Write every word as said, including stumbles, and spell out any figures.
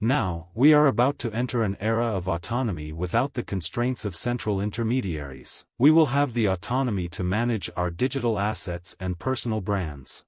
Now, we are about to enter an era of autonomy without the constraints of central intermediaries. We will have the autonomy to manage our digital assets and personal brands.